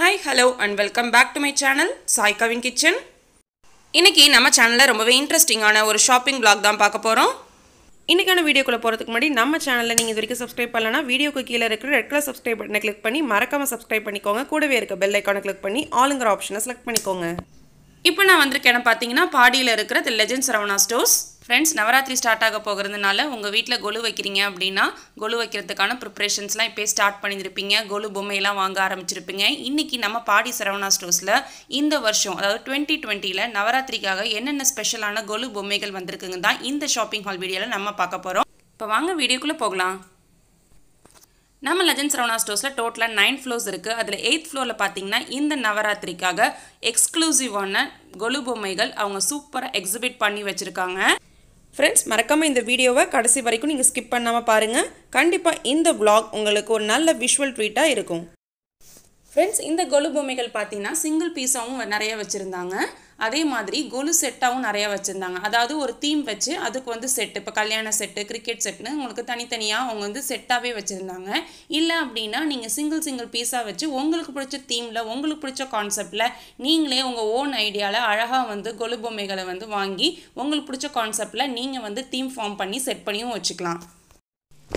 Hi, hello and welcome back to my channel, Sai Kavin Kitchen. இன்னைக்கு நம்ம சேனல்ல ரொம்பவே இன்ட்ரஸ்டிங்கான ஒரு ஷாப்பிங் vlog தான் பார்க்க போறோம். இன்னைக்கான வீடியோக்குள்ள போறதுக்கு முன்னாடி நம்ம சேனல்ல நீங்க இதுவரைக்கும் subscribe பண்ணலனா வீடியோக்கு கீழ இருக்கிற ரெட் கலர் subscribe பட்டனை click பண்ணி மறக்காம subscribe பண்ணிக்கோங்க. கூடவே இருக்க bell icon-ஐ click பண்ணி allங்கற ஆப்ஷனை select பண்ணிக்கோங்க. இப்போ நான் வந்திருக்கேன பாத்தீங்கன்னா பாடியில இருக்கிற the legend Saravana stores. Friends, Navaratri start ஆக போகிறதுனால உங்க வீட்ல கோலு வைக்கிறீங்க அப்படினா கோலு வைக்கிறதுக்கான preparations-லாம் இப்ப ஸ்டார்ட் பண்ணிருப்பீங்க. கோலு பொம்மையெல்லாம் வாங்க ஆரம்பிச்சிருப்பீங்க. இன்னைக்கு நம்ம பாடி சரவணா ஸ்டோர்ஸ்ல இந்த வருஷம் அதாவது 2020ல நவராத்திரிக்காக என்னென்ன ஸ்பெஷலான கோலு பொம்மைகள் வந்திருக்குங்க தான் இந்த ஷாப்பிங் ஹால் வீடியோல நம்ம பார்க்க போறோம். இப்ப வாங்க வீடியோக்குள்ள போகலாம். நம்ம லெஜெண்ட் சரவணா ஸ்டோர்ஸ்ல டோட்டலா 9 ஃப்ளோர்ஸ் இருக்கு. அதுல 8th ஃப்ளோர்ல பாத்தீங்கன்னா இந்த நவராத்திரிக்காக எக்ஸ்க்ளூசிவான கோலு பொம்மைகள் அவங்க சூப்பரா எக்ஸிபிட் பண்ணி வச்சிருக்காங்க. Friends, மறக்காம இந்த வீடியோவை கடைசி வரைக்கும் நீங்க ஸ்கிப் பண்ணாம பாருங்க. கண்டிப்பா இந்த vlog உங்களுக்கு ஒரு நல்ல visual treat-ஆ இருக்கும். Friends, இந்த கோலு பொம்மைகள் பாத்தீங்கன்னா சிங்கிள் பீஸாவும் நிறைய வச்சிருந்தாங்க. அதே மாதிரி கோலு செட்டாவும் நிறைய வச்சிருந்தாங்க. அதாவது ஒரு தீம் வெச்சு அதுக்கு வந்து செட், இப்ப கல்யாண செட், கிரிக்கெட் செட்னு உங்களுக்கு தனித்தனியா அவங்க வந்து செட்டாவே வச்சிருந்தாங்க. இல்ல அப்படினா நீங்க சிங்கிள் பீஸா வெச்சு உங்களுக்கு பிடிச்ச தீம்ல, உங்களுக்கு பிடிச்ச கான்செப்ட்ல நீங்களே உங்க own ஐடியால அழகா வந்து கோலு பொம்மைகளை வந்து வாங்கி உங்களுக்கு பிடிச்ச கான்செப்ட்ல நீங்க வந்து தீம் ஃபார்ம் பண்ணி செட் பண்ணியும் வச்சுக்கலாம்.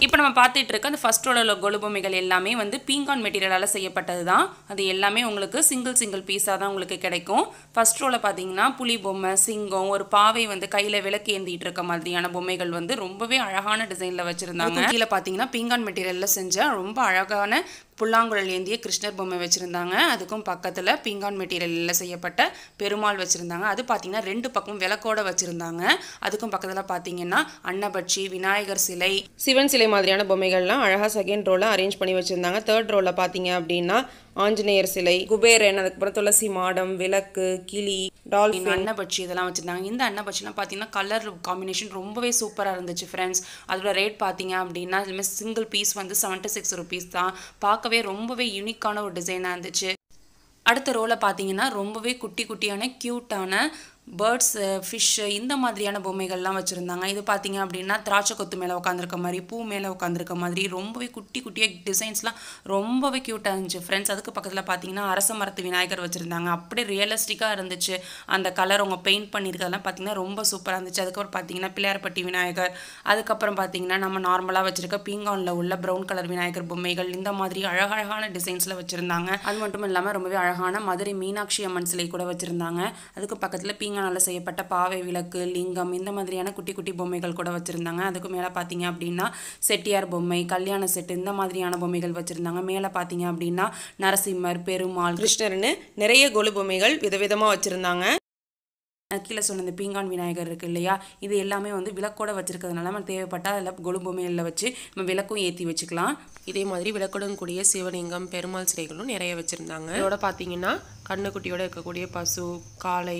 இப்போ நம்ம பார்த்துட்டு இருக்க அந்த ஃபர்ஸ்ட் ரோல கோலு பொம்மைகள் எல்லாமே வந்து பீங்கான் மெட்டீரியலால செய்யப்பட்டது தான். அது எல்லாமே உங்களுக்கு சிங்கிள் பீஸா தான் உங்களுக்கு கிடைக்கும். ஃபர்ஸ்ட் ரோல பாத்தீங்கன்னா புலி பொம்மை, சிங்கம், ஒரு பாவை வந்து கையில விளக்கு ஏந்திட்டு இருக்க மாதிரியான பொம்மைகள் வந்து ரொம்பவே அழகான டிசைன்ல வச்சிருந்தாங்க. கீழ பாத்தீங்கன்னா பீங்கான் மெட்டீரியல்ல செஞ்ச ரொம்ப அழகான புல்லாங்குழல் ஏந்திய கிருஷ்ணர் பொம்மை வச்சிருந்தாங்க. அதுக்கும் பக்கத்துல பீங்கான் மெட்டீரியல்ல செய்யப்பட்ட பெருமாள் வச்சிருந்தாங்க. அது பாத்தீங்கன்னா ரெண்டு பக்கமும் விளக்கோட வச்சிருந்தாங்க. அதுக்கும் பக்கத்துல பாத்தீங்கன்னா அன்னபட்சி, விநாயகர் சிலை, சிவன் சிலை மாதிரியான பொம்மைகள்லாம் அழகா செகண்ட் ரோல அரேஞ்ச் பண்ணி வச்சிருந்தாங்க. தேர்ட் ரோல பாத்தீங்க அப்படின்னா ஆஞ்சநேயர் சிலை, குபேரன், அதுக்கப்புறம் துளசி மாடம், விளக்கு, கிளி, டால்பின், அன்னபட்சி இதெல்லாம் வச்சிருந்தாங்க. இந்த அன்னபட்சிலாம் பார்த்தீங்கன்னா கலர் காம்பினேஷன் ரொம்பவே சூப்பராக இருந்துச்சு ஃப்ரெண்ட்ஸ். அதோட ரேட் பார்த்தீங்க அப்படின்னா இதுமாதிரி சிங்கிள் பீஸ் வந்து 76 ருபீஸ் தான். பார்க்கவே ரொம்பவே யூனிக்கான ஒரு டிசைனாக இருந்துச்சு. அடுத்த ரோவில் பார்த்தீங்கன்னா ரொம்பவே குட்டியான க்யூட்டான பேர்ட்ஸ், ஃபிஷ்ஷு இந்த மாதிரியான பொம்மைகள்லாம் வச்சுருந்தாங்க. இது பார்த்தீங்க அப்படின்னா திராட்சை கொத்து மேலே உட்காந்துருக்க மாதிரி, பூ மேலே உட்காந்துருக்க மாதிரி ரொம்பவே குட்டியாக டிசைன்ஸ்லாம் ரொம்பவே க்யூட்டாக இருந்துச்சு ஃப்ரெண்ட்ஸ். அதுக்கு பக்கத்தில் பார்த்தீங்கன்னா அரச மரத்து விநாயகர் வச்சுருந்தாங்க. அப்படியே ரியலிஸ்டிக்காக இருந்துச்சு அந்த கலர். அவங்க பெயிண்ட் பண்ணியிருக்கிறதெல்லாம் பார்த்தீங்கன்னா ரொம்ப சூப்பராக இருந்துச்சு. அதுக்கப்புறம் பார்த்தீங்கன்னா பிள்ளையார்பட்டி விநாயகர், அதுக்கப்புறம் பார்த்தீங்கன்னா நம்ம நார்மலாக வச்சுருக்க பீங்கானில் உள்ள ப்ரௌன் கலர் விநாயகர் பொம்மைகள் இந்த மாதிரி அழகான டிசைன்ஸில் வச்சுருந்தாங்க. அது மட்டும் இல்லாமல் ரொம்பவே அழகான மதுரை மீனாட்சி அம்மன் சிலை கூட வச்சுருந்தாங்க. அதுக்கு பக்கத்தில் பீங்கானால செய்யப்பட்ட பாவை, விளக்கு, லிங்கம் இந்த மாதிரியான குட்டி பொம்மைகள் கூட வச்சிருந்தாங்க. அதுக்கு மேலே பார்த்தீங்க அப்படின்னா செட்டியார் பொம்மை, கல்யாண செட்டு இந்த மாதிரியான பொம்மைகள் வச்சிருந்தாங்க. மேலே பார்த்தீங்க அப்படின்னா நரசிம்மர், பெருமாள், கிருஷ்ணர்னு நிறைய கோலு பொம்மைகள் விதவிதமாக வச்சிருந்தாங்க. கீழே சொன்ன இந்த பீங்கான் விநாயகர் இருக்கு இல்லையா, இது எல்லாமே வந்து விளக்கோட வச்சிருக்கிறதுனால நம்ம தேவைப்பட்டால் அதில் கோலு பொம்மைகளில் வச்சு நம்ம விளக்கும் ஏற்றி வச்சுக்கலாம். இதே மாதிரி விளக்குடன் கூடிய சிவலிங்கம், பெருமாள் சிலைகளும் நிறைய வச்சிருந்தாங்க. இதோட பார்த்தீங்கன்னா கண்ணுக்குட்டியோட இருக்கக்கூடிய பசு, காளை,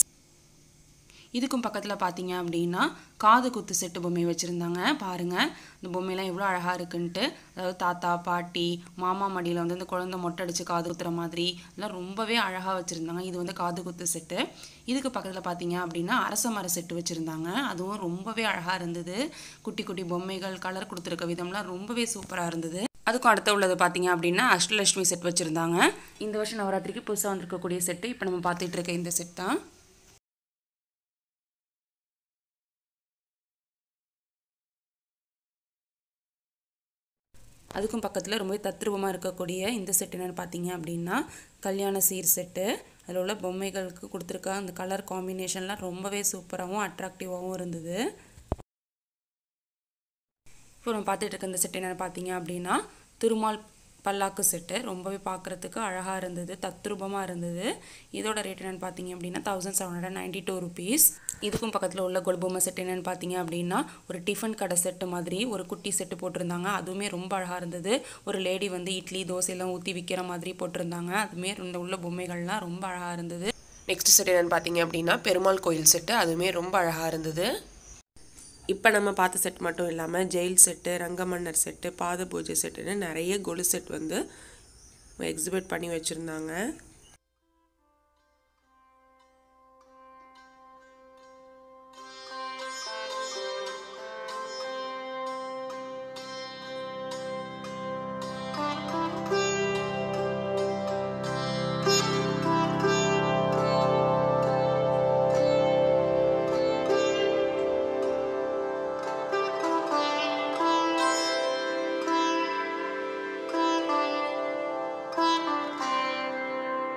இதுக்கும் பக்கத்தில் பார்த்தீங்க அப்படின்னா காது குத்து செட்டு பொம்மை வச்சுருந்தாங்க. பாருங்கள் இந்த பொம்மையெல்லாம் எவ்வளோ அழகாக இருக்குன்ட்டு. அதாவது தாத்தா, பாட்டி, மாமா மடியில் வந்து இந்த குழந்தை மொட்டை அடித்து காது குத்துற மாதிரி எல்லாம் ரொம்பவே அழகாக வச்சுருந்தாங்க. இது வந்து காது குத்து செட்டு. இதுக்கு பக்கத்தில் பார்த்தீங்க அப்படின்னா அரச மர செட்டு வச்சுருந்தாங்க. அதுவும் ரொம்பவே அழகாக இருந்தது. குட்டி பொம்மைகள் கலர் கொடுத்துருக்க விதம்லாம் ரொம்பவே சூப்பராக இருந்தது. அதுக்கும் அடுத்த உள்ளது பார்த்தீங்க அப்படின்னா அஷ்டலட்சுமி செட் வச்சுருந்தாங்க. இந்த வருஷம் நவராத்திரிக்கு புதுசாக வந்திருக்கக்கூடிய செட்டு இப்போ நம்ம பார்த்துட்டு இருக்க இந்த செட் தான். அதுக்கும் பக்கத்தில் ரொம்பவே தத்ரூபமாக இருக்கக்கூடிய இந்த செட் என்னென்னு பார்த்தீங்க அப்படின்னா கல்யாண சீர் செட்டு. அதில் உள்ள பொம்மைகளுக்கு கொடுத்துருக்க அந்த கலர் காம்பினேஷன்லாம் ரொம்பவே சூப்பராகவும் அட்ராக்டிவாகவும் இருந்தது. இப்போ நம்ம பார்த்துட்டு இருக்க இந்த செட் என்னென்னு பார்த்தீங்க அப்படின்னா திருமால் பல்லாக்கு செட்டு. ரொம்பவே பார்க்குறதுக்கு அழகாக இருந்தது, தத்ரூபமாக இருந்தது. இதோட ரேட் என்னென்னு பார்த்தீங்க அப்படின்னா 1792 ருபீஸ். இதுக்கும் பக்கத்தில் உள்ள கோலு பொம்மை செட் என்னென்னு பார்த்தீங்க அப்படின்னா ஒரு டிஃபன் கடை செட்டு மாதிரி ஒரு குட்டி செட்டு போட்டிருந்தாங்க. அதுவுமே ரொம்ப அழகாக இருந்தது. ஒரு லேடி வந்து இட்லி, தோசையெல்லாம் ஊற்றி விற்கிற மாதிரி போட்டிருந்தாங்க. அதுவுமே இந்த உள்ள பொம்மைகள்லாம் ரொம்ப அழகாக இருந்தது. நெக்ஸ்ட் செட் என்னென்னு பார்த்தீங்க அப்படின்னா பெருமாள் கோயில் செட்டு. அதுவுமே ரொம்ப அழகாக இருந்தது. இப்போ நம்ம பார்த்த செட் மட்டும் இல்லாமல் ஜெயில் செட்டு ரங்கமன்னர் செட்டு பாத பூஜை செட்டுன்னு நிறைய கொலு செட் வந்து எக்ஸிபிட் பண்ணி வச்சுருந்தாங்க.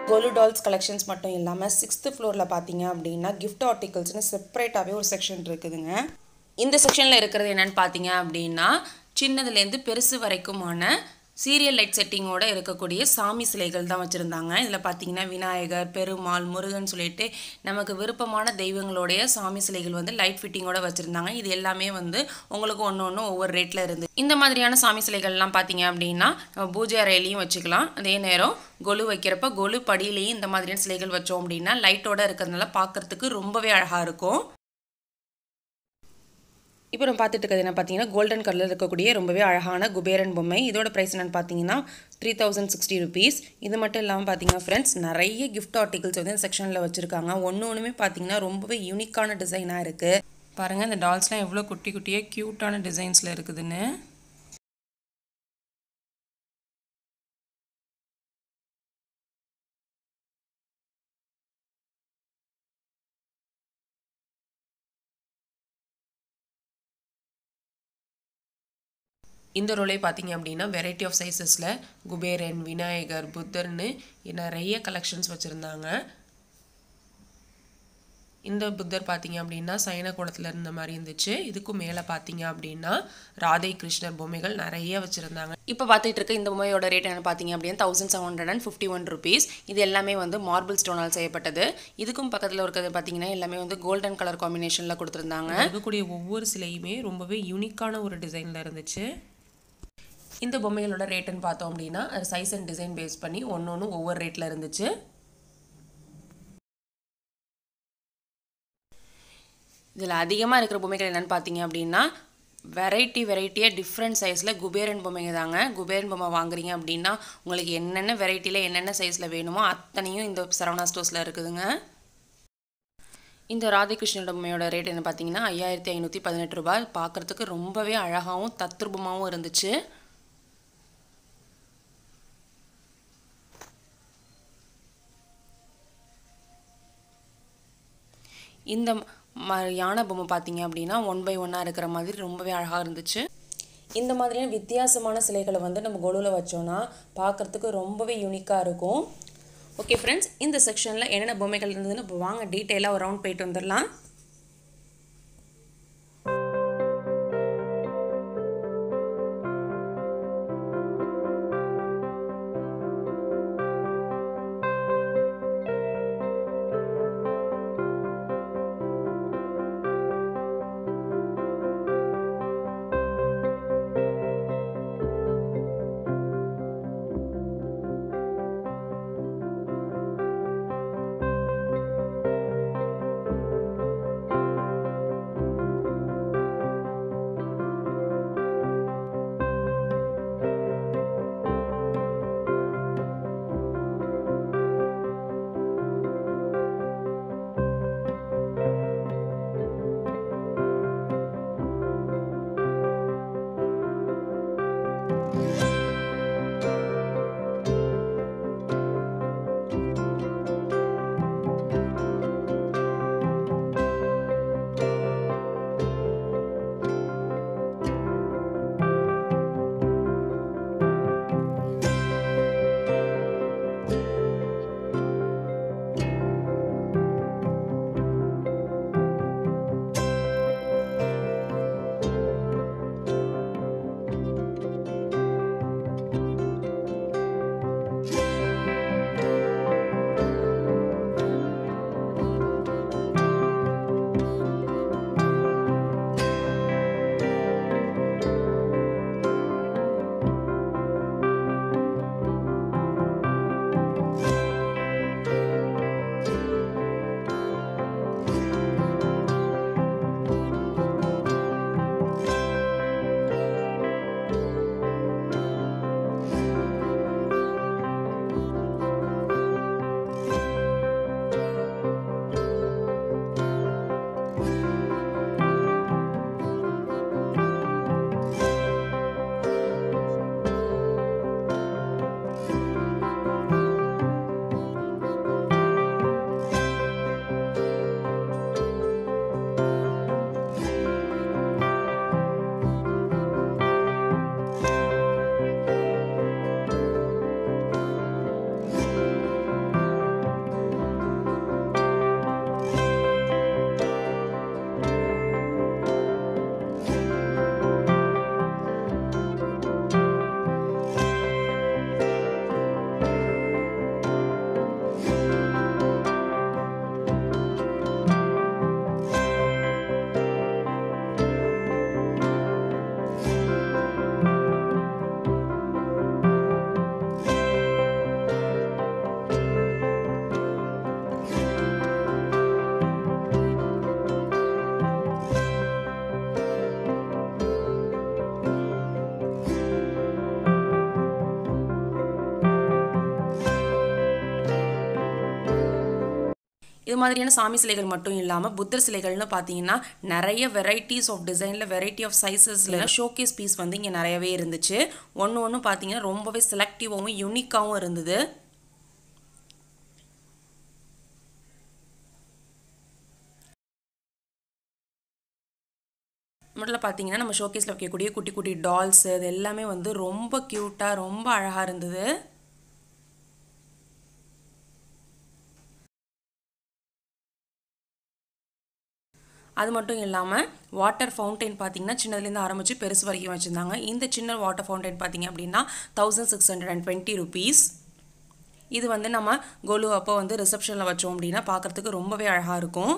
கோலு டால்ஸ் கலெக்ஷன்ஸ் மட்டும் இல்லாமல் 6th ஃப்ளோரில் பார்த்தீங்க அப்படின்னா கிஃப்ட் ஆர்டிகல்ஸ்னு செப்பரேட்டாகவே ஒரு செக்ஷன் இருக்குதுங்க. இந்த செக்ஷனில் இருக்கிறது என்னென்னு பார்த்தீங்க அப்படின்னா சின்னதுலேருந்து பெருசு வரைக்குமான சீரியல் லைட் செட்டிங்கோடு இருக்கக்கூடிய சாமி சிலைகள் தான் வச்சுருந்தாங்க. இதில் பார்த்தீங்கன்னா விநாயகர், பெருமாள், முருகன் சொல்லிட்டு நமக்கு விருப்பமான தெய்வங்களுடைய சாமி சிலைகள் வந்து லைட் ஃபிட்டிங்கோடு வச்சுருந்தாங்க. இது எல்லாமே வந்து உங்களுக்கு ஒன்று ஒன்று ஒவ்வொரு ரேட்டில் இருந்து இந்த மாதிரியான சாமி சிலைகள்லாம் பார்த்தீங்க அப்படின்னா பூஜை அறையிலையும் வச்சுக்கலாம். அதே நேரம் கொலு வைக்கிறப்ப கொலு படியிலையும் இந்த மாதிரியான சிலைகள் வச்சோம் அப்படின்னா லைட்டோடு இருக்கிறதுனால பார்க்குறதுக்கு ரொம்பவே அழகாக இருக்கும். இப்போ நம்ம பார்த்துட்டு இருக்கிறது என்ன பார்த்தீங்கன்னா கோல்டன் கலரில் இருக்கக்கூடிய ரொம்பவே அழகான குபேரன் பொம்மை. இதோட ப்ரைஸ் என்னென்னு பார்த்தீங்கன்னா 3060 rupees. இது மட்டும் இல்லாமல் பார்த்தீங்கன்னா ஃப்ரெண்ட்ஸ் நிறைய கிஃப்ட் ஆர்டிகல்ஸ் வந்து இந்த செக்ஷனில் வச்சுருக்காங்க. ஒன்றுமே பார்த்தீங்கன்னா ரொம்பவே யூனிக்கான டிசைனாக இருக்குது. பாருங்கள் இந்த டால்ஸ்லாம் எவ்வளோ குட்டி குட்டியாக க்யூட்டான டிசைன்ஸில் இருக்குதுன்னு. இந்த ரோலே பார்த்தீங்க அப்படின்னா வெரைட்டி ஆஃப் சைஸஸில் குபேரன், விநாயகர், புத்தர்னு நிறைய கலெக்ஷன்ஸ் வச்சுருந்தாங்க. இந்த புத்தர் பார்த்தீங்க அப்படின்னா சைன கோலத்தில் இருந்த மாதிரி இருந்துச்சு. இதுக்கு மேலே பார்த்தீங்க அப்படின்னா ராதை கிருஷ்ணர் பொம்மைகள் நிறைய வச்சுருந்தாங்க. இப்போ பார்த்துட்டு இருக்க இந்த பொம்மையோட ரேட் என்ன பார்த்தீங்க அப்படின்னா 1751 rupees. இது எல்லாமே வந்து மார்பிள் ஸ்டோனால் செய்யப்பட்டது. இதுக்கும் பக்கத்தில் இருக்கிறது பார்த்தீங்கன்னா எல்லாமே வந்து கோல்டன் கலர் காம்பினேஷனில் கொடுத்துருந்தாங்க. இருக்கக்கூடிய ஒவ்வொரு சிலையுமே ரொம்பவே யூனிக்கான ஒரு டிசைனில் இருந்துச்சு. இந்த பொம்மைகளோட ரேட்டுன்னு பார்த்தோம் அப்படின்னா சைஸ் அண்ட் டிசைன் பேஸ் பண்ணி ஒன்று ஒவ்வொரு ரேட்டில் இருந்துச்சு. இதில் அதிகமாக இருக்கிற பொம்மைகள் என்னென்னு பார்த்தீங்க அப்படின்னா வெரைட்டியாக டிஃப்ரெண்ட் சைஸில் குபேரன் பொம்மைங்க தாங்க. குபேரன் பொம்மை வாங்குறீங்க அப்படின்னா உங்களுக்கு என்னென்ன வெரைட்டியில் என்னென்ன சைஸில் வேணுமோ அத்தனையும் இந்த சரவணா ஸ்டோர்ஸில் இருக்குதுங்க. இந்த ராதிகிருஷ்ணோட பொம்மையோட ரேட் என்ன பார்த்தீங்கன்னா 5518 ரூபாய். பார்க்குறதுக்கு ரொம்பவே அழகாகவும் தத்ரூபமாகவும் இருந்துச்சு. இந்த யானை பொம்மை பார்த்தீங்க அப்படின்னா 1x1 இருக்கிற மாதிரி ரொம்பவே அழகாக இருந்துச்சு. இந்த மாதிரியான வித்தியாசமான சிலைகளை வந்து நம்ம கொலுவில் வச்சோன்னா பார்க்குறதுக்கு ரொம்பவே யூனிக்காக இருக்கும். ஓகே ஃப்ரெண்ட்ஸ், இந்த செக்ஷனில் என்னென்ன பொம்மைகள் இருந்ததுன்னு இப்போ வாங்க டீட்டெயிலாக ஒரு ரவுண்ட் போயிட்டு வந்துடலாம். இது மாதிரியான சாமி சிலைகள் மட்டும் இல்லாம புத்தர் சிலைகள்னு பாத்தீங்கன்னா நிறைய வெரைட்டிஸ் ஆஃப் டிசைன்ல வெரைட்டி ஆஃப் சைஸஸ்ல ஷோகேஸ் பீஸ் வந்து இங்க நிறையவே இருந்துச்சு. ஒண்ணு பாத்தீங்கன்னா ரொம்பவே செலக்டிவாவும் யூனிக்காவும் இருந்தது. முதல்ல பாத்தீங்கன்னா நம்ம ஷோகேஸ்ல வைக்கக்கூடிய குட்டி குட்டி டால்ஸ் இது எல்லாமே வந்து ரொம்ப கியூட்டா ரொம்ப அழகா இருந்தது. அது மட்டும் இல்லாம வாட்டர் ஃபவுண்டைன் பாத்தீங்கன்னா சின்னதுல இருந்து ஆரம்பிச்சு பெருசு வரைக்கும் வச்சிருந்தாங்க. இந்த சின்ன வாட்டர் ஃபவுண்டைன் பாத்தீங்க அப்படின்னா 1620 rupees. இது வந்து நம்ம கோலு அப்போ வந்து ரிசப்ஷன்ல வச்சோம் அப்படினா பார்க்கிறதுக்கு ரொம்பவே அழகா இருக்கும்.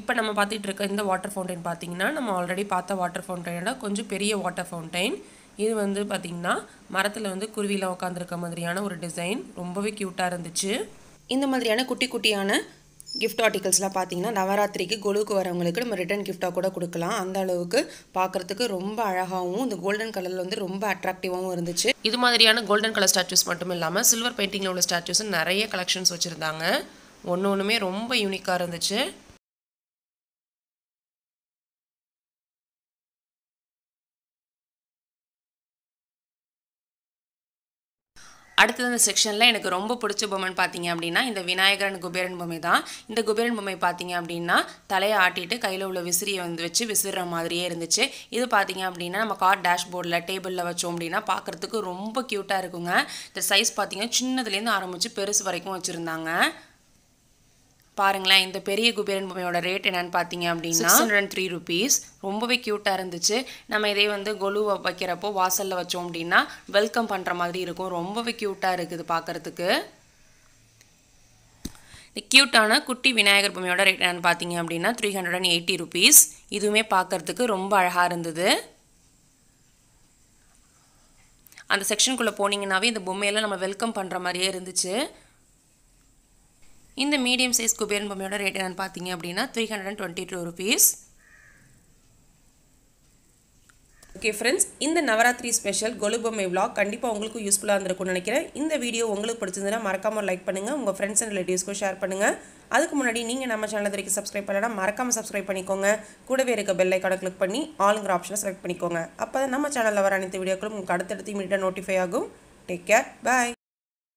இப்போ நம்ம பார்த்துட்டு இருக்க இந்த வாட்டர் ஃபவுண்டைன் பார்த்தீங்கன்னா நம்ம ஆல்ரெடி பார்த்த வாட்டர் ஃபவுண்டைனோட கொஞ்சம் பெரிய வாட்டர் ஃபவுண்டைன். இது வந்து பார்த்தீங்கன்னா மரத்தில் வந்து குருவியில் உட்காந்துருக்க மாதிரியான ஒரு டிசைன் ரொம்பவே க்யூட்டாக இருந்துச்சு. இந்த மாதிரியான குட்டி குட்டியான கிஃப்ட் ஆர்டிகல்ஸ்லாம் பார்த்தீங்கன்னா நவராத்திரிக்கு கொலுக்கு வரவங்களுக்கு நம்ம ரிட்டன் கிஃப்டாக கூட கொடுக்கலாம். அந்த அளவுக்கு பார்க்குறதுக்கு ரொம்ப அழகாகவும் இந்த கோல்டன் கலரில் வந்து ரொம்ப அட்ராக்டிவாகவும் இருந்துச்சு. இது மாதிரியான கோல்டன் கலர் ஸ்டாச்சூஸ் மட்டும் இல்லாமல் சில்வர் பெயிண்டிங்கில் உள்ள ஸ்டாச்சூஸ் நிறைய கலெக்ஷன்ஸ் வச்சுருந்தாங்க. ஒன்றுமே ரொம்ப யூனிக்காக இருந்துச்சு. அடுத்தது இந்த செக்ஷனில் எனக்கு ரொம்ப பிடிச்ச பொம்மைன்னு பார்த்தீங்க அப்படின்னா இந்த விநாயகரன் குபேரன் பொம்மை தான். இந்த குபேரன் பொம்மை பார்த்தீங்க அப்படின்னா தலையை ஆட்டிட்டு கையில் உள்ள விசிறியை வந்து வச்சு விசிற மாதிரியே இருந்துச்சு. இது பார்த்தீங்க அப்படின்னா நம்ம கார் டேஷ்போர்டில் டேபிளில் வச்சோம் அப்படின்னா பார்க்குறதுக்கு ரொம்ப க்யூட்டாக இருக்குங்க. இந்த சைஸ் பார்த்தீங்கன்னா சின்னதுலேருந்து ஆரம்பித்து பெருசு வரைக்கும் வச்சுருந்தாங்க. பாருங்களேன், இந்த பெரிய குபேரன் பொம்மையோட ரேட் என்னன்னு பார்த்தீங்க அப்படின்னா 603 rupees. ரொம்பவே க்யூட்டாக இருந்துச்சு. நம்ம இதே வந்து கொலு வைக்கிறப்போ வாசலில் வச்சோம் அப்படின்னா வெல்கம் பண்ணுற மாதிரி இருக்கும். ரொம்பவே க்யூட்டாக இருக்குது பார்க்குறதுக்கு. இந்த க்யூட்டான குட்டி விநாயகர் பொம்மையோட ரேட் என்னன்னு பார்த்தீங்க அப்படின்னா 380 rupees. இதுவுமே பார்க்குறதுக்கு ரொம்ப அழகாக இருந்தது. அந்த செக்ஷனுக்குள்ளே போனீங்கன்னாவே இந்த பொம்மையெல்லாம் நம்ம வெல்கம் பண்ணுற மாதிரியே இருந்துச்சு. இந்த மீடியம் சைஸ் குபேரன் பொம்மையோட ரேட் என்னன்னு பார்த்தீங்க அப்படின்னா 322 rupees. ஓகே ஃப்ரெண்ட்ஸ், இந்த நவராத்திரி ஸ்பெஷல் கொலு பொம்மை விளாக் கண்டிப்பாக உங்களுக்கு யூஸ்ஃபுல்லாக இருந்திருக்கும்னு நினைக்கிறேன். இந்த வீடியோ உங்களுக்கு பிடிச்சிருந்தா மறக்காமல் லைக் பண்ணுங்கள், உங்கள் ஃப்ரெண்ட்ஸ் அண்ட் ரிலேட்டிவ்ஸ்க்கும் ஷேர் பண்ணுங்கள். அதுக்கு முன்னாடி நீங்கள் நம்ம சேனல் வரைக்கும் சப்ஸ்கிரைப் பண்ணலாம், மறக்காமல் சப்ஸ்கிரைப் பண்ணிக்கோங்க. கூடவே இருக்க பெல் ஐக்கானை கிளிக் பண்ணி ஆளுங்கிற ஆப்ஷனை செலக்ட் பண்ணிக்கோங்க. அப்போ தான் நம்ம சேனலில் வர அனைத்து வீடியோக்களும் உங்களுக்கு அடுத்தடுத்து இமீடியட்டாக நோட்டிஃபை ஆகும். டேக் கேர், பாய்.